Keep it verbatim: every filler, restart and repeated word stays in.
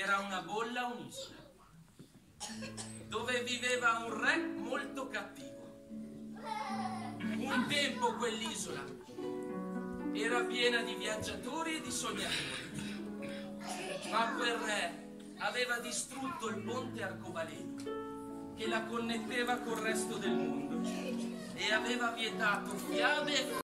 era una bolla unica, dove viveva un re molto cattivo. Un tempo quell'isola era piena di viaggiatori e di sognatori, ma quel re aveva distrutto il ponte arcobaleno che la connetteva col resto del mondo e aveva vietato fiabe e